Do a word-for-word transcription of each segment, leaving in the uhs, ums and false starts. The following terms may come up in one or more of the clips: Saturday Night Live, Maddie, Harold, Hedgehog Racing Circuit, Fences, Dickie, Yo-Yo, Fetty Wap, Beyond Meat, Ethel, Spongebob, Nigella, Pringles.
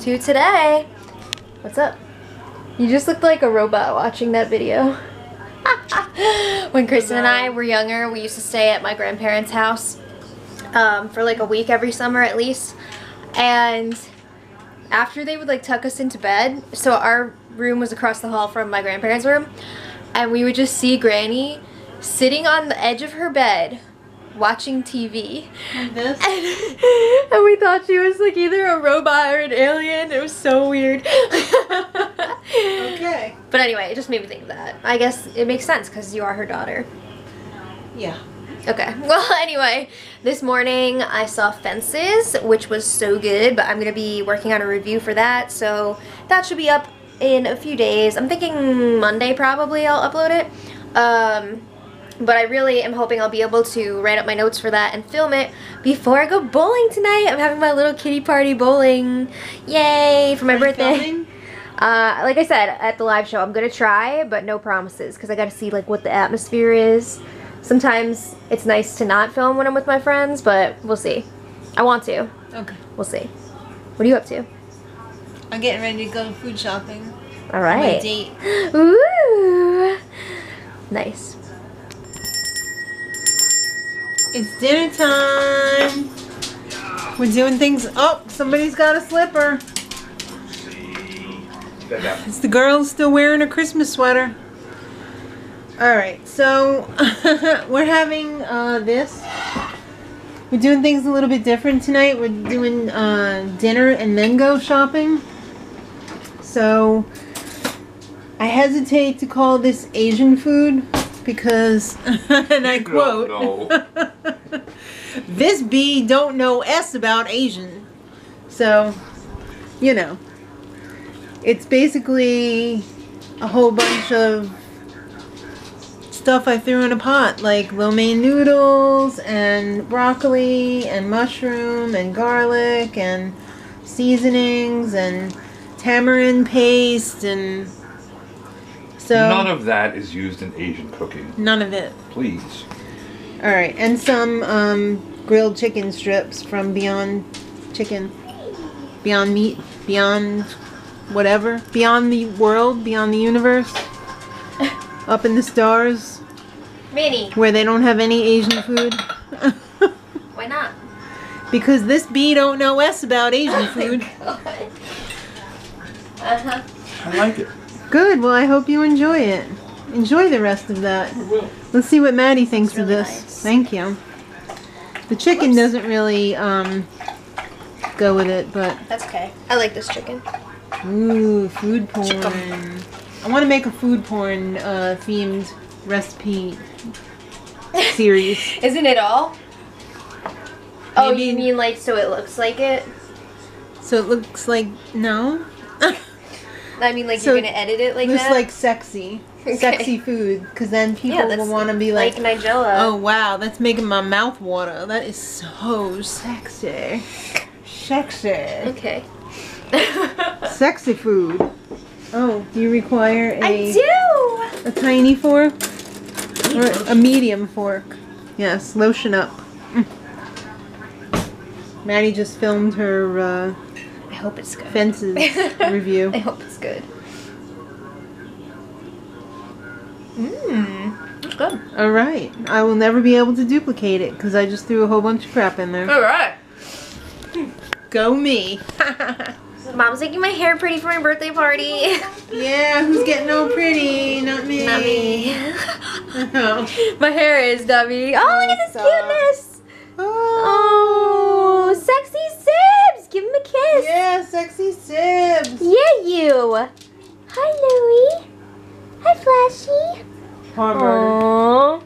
to today. What's up? You just looked like a robot watching that video. When Kristen and I were younger, we used to stay at my grandparents' house um, for like a week every summer at least. And after they would like tuck us into bed, so our room was across the hall from my grandparents' room, and we would just see Granny sitting on the edge of her bed watching T V. Like this? And, and we thought she was like either a robot or an alien. It was so weird. Okay. But anyway, it just made me think of that. I guess it makes sense because you are her daughter. Yeah. Okay. Well, anyway, this morning I saw Fences, which was so good, but I'm going to be working on a review for that, so that should be up in a few days. I'm thinking Monday probably I'll upload it. Um... But I really am hoping I'll be able to write up my notes for that and film it before I go bowling tonight. I'm having my little kitty party bowling. Yay, for my birthday. Uh, like I said, at the live show, I'm going to try, but no promises, because I got to see like what the atmosphere is. Sometimes it's nice to not film when I'm with my friends, but we'll see. I want to. Okay. We'll see. What are you up to? I'm getting ready to go food shopping. All right. My date. Ooh. Nice. It's dinner time. We're doing things. Oh, somebody's got a slipper. It's the girl still wearing her Christmas sweater. All right, so we're having uh, this. We're doing things a little bit different tonight. We're doing uh, dinner and then go shopping. So I hesitate to call this Asian food, because, and I quote, "This bee don't know S about Asian." So, you know, it's basically a whole bunch of stuff I threw in a pot, like lo mein noodles and broccoli and mushroom and garlic and seasonings and tamarind paste and... So, none of that is used in Asian cooking. None of it. Please. All right, and some um, grilled chicken strips from Beyond Chicken, Beyond Meat, Beyond whatever, Beyond the World, Beyond the Universe, up in the stars. Minnie. Where they don't have any Asian food. Why not? Because this bee don't know S about Asian oh food. Uh-huh. I like it. Good. Well, I hope you enjoy it. Enjoy the rest of that. Let's see what Maddie thinks really of this. Nice. Thank you. The chicken Whoops. doesn't really um, go with it, but... That's okay. I like this chicken. Ooh, food porn. Chicken. I want to make a food porn uh, themed recipe series. Isn't it all? Maybe. Oh, you mean like so it looks like it? So it looks like... No? I mean, like, so you're going to edit it like that? Just like sexy. Okay. Sexy food. Because then people yeah, will want to be like, like Nigella. Oh, wow. That's making my mouth water. That is so sexy. Sexy. Okay. Sexy food. Oh, do you require a... I do! A tiny fork? Or a medium fork. Yes, lotion up. Mm. Maddie just filmed her... Uh, I hope it's good. Fences review. I hope it's good. Mmm. It's good. Alright. I will never be able to duplicate it because I just threw a whole bunch of crap in there. Alright. Go me. Mom's making my hair pretty for my birthday party. Yeah, who's getting all pretty? Not me. Not me. Oh. My hair is dummy. Oh, look at this cuteness. Oh. Oh. Sexy sis. Give him a kiss. Yeah, sexy Sibs. Yeah, you. Hi, Louie. Hi, Flashy. Aww.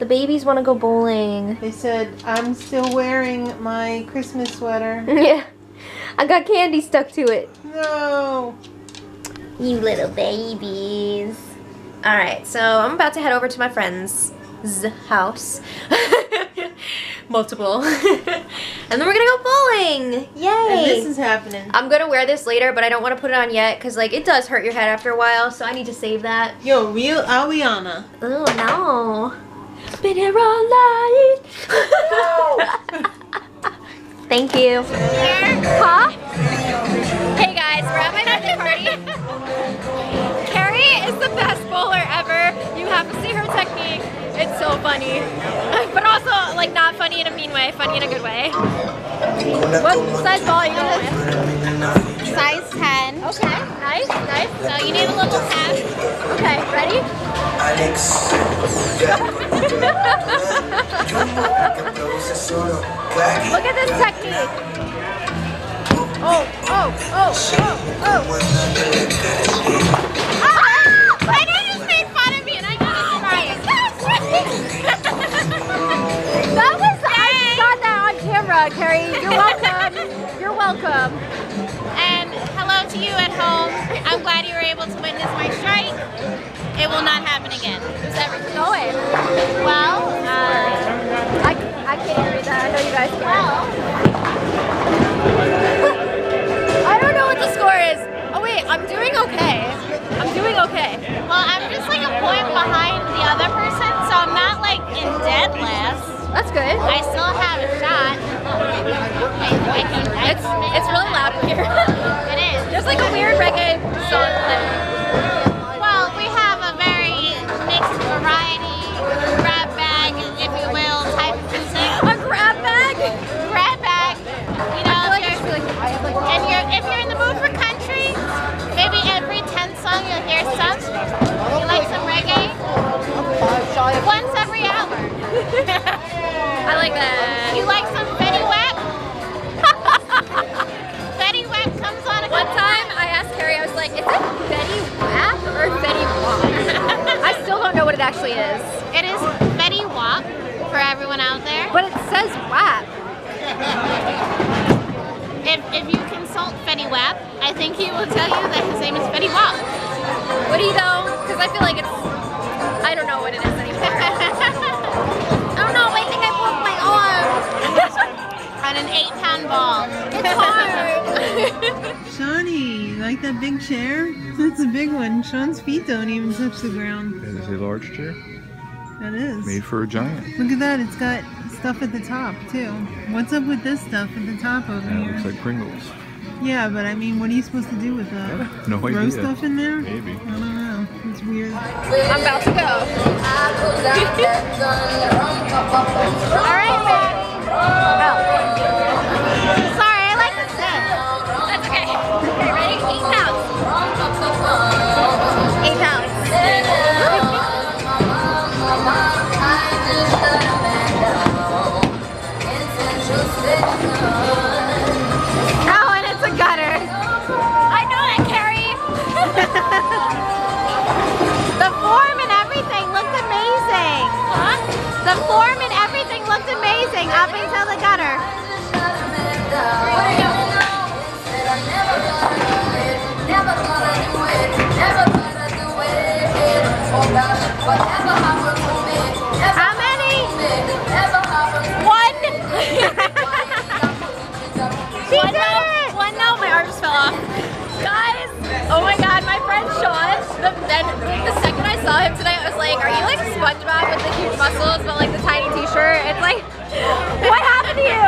The babies want to go bowling. They said, I'm still wearing my Christmas sweater. Yeah. I got candy stuck to it. No. You little babies. All right, so I'm about to head over to my friend's house. Multiple. And then we're gonna go bowling. Yay. And this is happening. I'm gonna wear this later, but I don't want to put it on yet because like it does hurt your head after a while, so I need to save that. Yo, real Ariana. Oh no. Been here all night. No. Thank you. Huh? Hey. guys, we're at my birthday party. Carrie is the best bowler ever. You have to see her technique. It's so funny. But also, like, not funny in a mean way, funny in a good way. What size ball are you going with? Size ten. Okay, nice, nice. So you need a little tap. Okay, ready? Alex. Look at this technique. Oh, oh, oh, oh, oh. Ah! My dad just made fun of me and I got it crying. That was, I got that on camera, Carrie. You're welcome. You're welcome. And hello to you at home. I'm glad you were able to witness my strike. It will not happen again. Is everything going? Well, uh, I, I can't read that. I know you guys can. Well, I don't know what the score is. Oh wait, I'm doing okay. I'm doing okay. Well, I'm just like a point behind the other person, so I'm not like in dead last. That's good. I still have a shot. I, I can, I it's it's really loud here. It is. There's like a weird reggae song playing. Well, we have a very mixed variety, grab bag, if you will, type of music. A grab bag? Grab bag. You know, I feel like if, you're, I feel like, if you're if you're in the mood for country, maybe every tenth song you'll hear some. You like some reggae? Once every hour. I like that. You like some Fetty Wap? Fetty Wap comes on a One time I asked Carrie, I was like, is it Fetty Wap or Fetty Wap? I still don't know what it actually is. It is Fetty Wap for everyone out there. But it says Wap. if, if you consult Fetty Wap, I think he will tell you that his name is Fetty Wap. What do you know? Because I feel like it's... I don't know what it is anymore. Oh no, I think I broke my arm. On an eight pound ball. It's hard. Shawnee, you like that big chair? That's a big one. Sean's feet don't even touch the ground. That is a large chair. That is. Made for a giant. Look at that, it's got stuff at the top too. What's up with this stuff at the top over yeah, here? It looks like Pringles. Yeah, but I mean, what are you supposed to do with that? No idea. Throw stuff in there? Maybe. I don't know. It's weird. I'm about to go. All right, Maddie. Oh. Sorry, I like this set. That's okay. Okay, ready? Eight pounds. Eight pounds. Oh, and it's a gutter. I know it, Carrie. The form and everything looked amazing. Huh? The form and everything looked amazing up until the gutter. How many? One. She did it. One no, my arm just fell off. Guys, oh my god, my friend Sean, the, then, the second I saw him tonight, I was like, are you like Spongebob with the huge muscles but like the tiny t-shirt? It's like, what happened to you?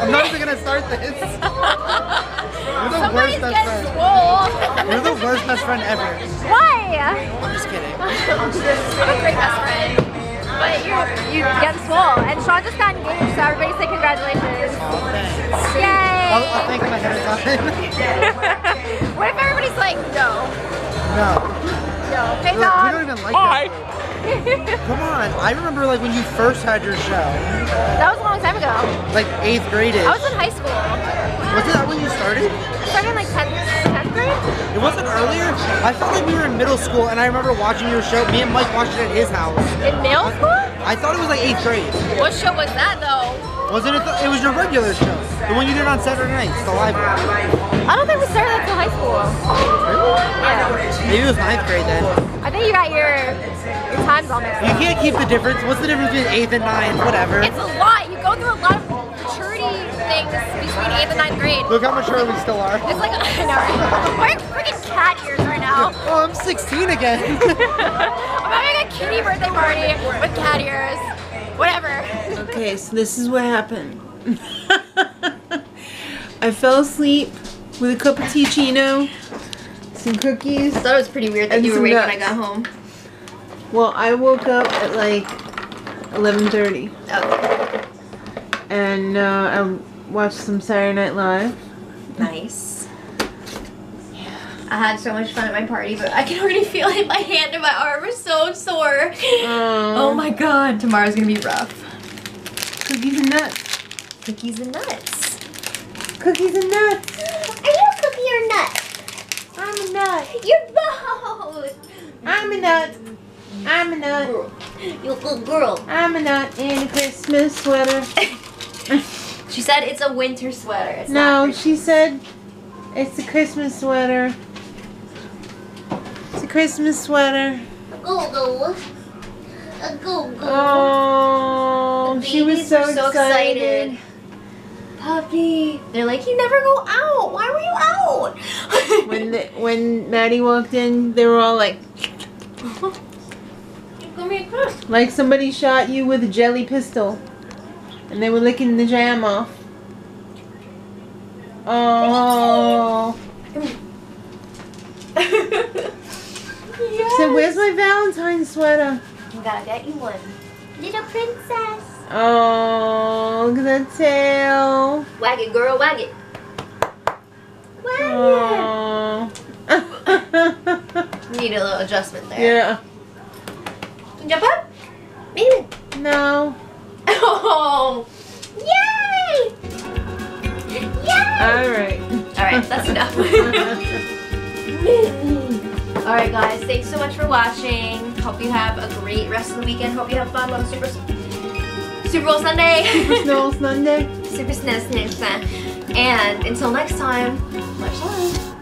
I'm not even gonna start this. You're the Somebody's worst best friend. Swole. You're the worst best friend ever. Why? I'm just kidding. I'm a great best friend. But you're, you get swole. And Sean just got engaged, so everybody say congratulations. Oh, yay! I'll, I'll think my head off. What if everybody's like, no? No. No. Hey, Look, we don't even like Hi. That. Come on. I remember like when you first had your show. That was a long time ago. Like eighth grade-ish. I was in high school. Wasn't that when you started? I started in like tenth grade? It wasn't earlier? I felt like we were in middle school and I remember watching your show. Me and Mike watched it at his house. In middle school? I thought it was like eighth grade. What show was that though? Wasn't it? The, it was your regular show, the one you did on Saturday nights, the live one. I don't think we started that till high school. Really? Yeah. Maybe it was ninth grade then. I think you got your, your times all mixed up. You can't keep the difference. What's the difference between eighth and ninth? Whatever. It's a lot. You go through a lot of maturity things between eighth and ninth grade. Look how mature we still are. It's like, I know, right? Why are you freaking cat ears right now? Oh, I'm sixteen again. I'm having a kitty birthday party with cat ears. Whatever. Okay, so this is what happened. I fell asleep with a cup of tea chino, some cookies. I thought it was pretty weird that you were awake when I got home. Well, I woke up at like eleven thirty. Oh. And uh, I watched some Saturday Night Live. Nice. I had so much fun at my party, but I can already feel it. My hand and my arm are so sore. Um, oh my god, tomorrow's gonna be rough. Cookies and nuts. Cookies and nuts. Cookies and nuts. Are you a cookie or nut? I'm a nut. You're both. I'm a nut. I'm a nut. You little girl. I'm a nut in a Christmas sweater. She said it's a winter sweater. It's no, not she said it's a Christmas sweater. It's a Christmas sweater. Go go, go go. Oh, the she was so, so excited. excited. Puppy, they're like, you never go out. Why were you out? when the, when Maddie walked in, they were all like, like somebody shot you with a jelly pistol, and they were licking the jam off. Oh. Yes. So where's my Valentine's sweater? I'm gonna get you one. Little princess. Oh, look at that tail. Wag it, girl, wag it. Wag oh. it. Need a little adjustment there. Yeah. Jump up. Maybe. No. Oh. Yay! Yay! Alright. Alright, that's enough. Alright guys, thanks so much for watching. Hope you have a great rest of the weekend. Hope you have fun on Super Super Bowl Sunday. Super Snow Sunday. Super Snow Sunday. And until next time, much love.